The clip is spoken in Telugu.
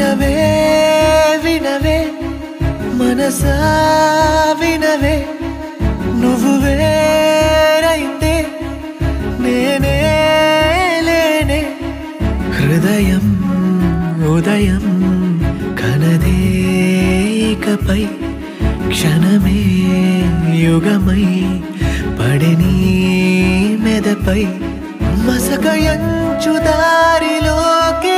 ವಿನವೇ ವಿನವೇ ಮನಸ ವಿನವೇ నువ్వేరైతే నేనే లేనే హృదయం ఉదయం కనదేకపై క్షణమే యుగమై పడిని మెదపై మసకయంచు దారిలోకి